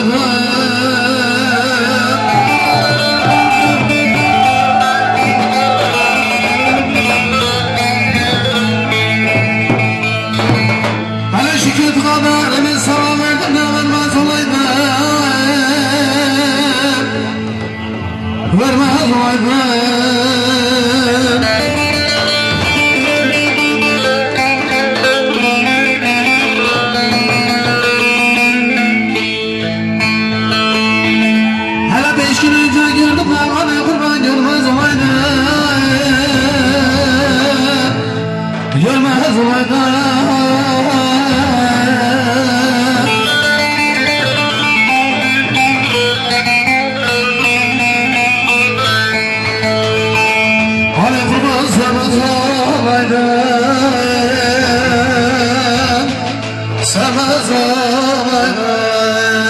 Sana zaman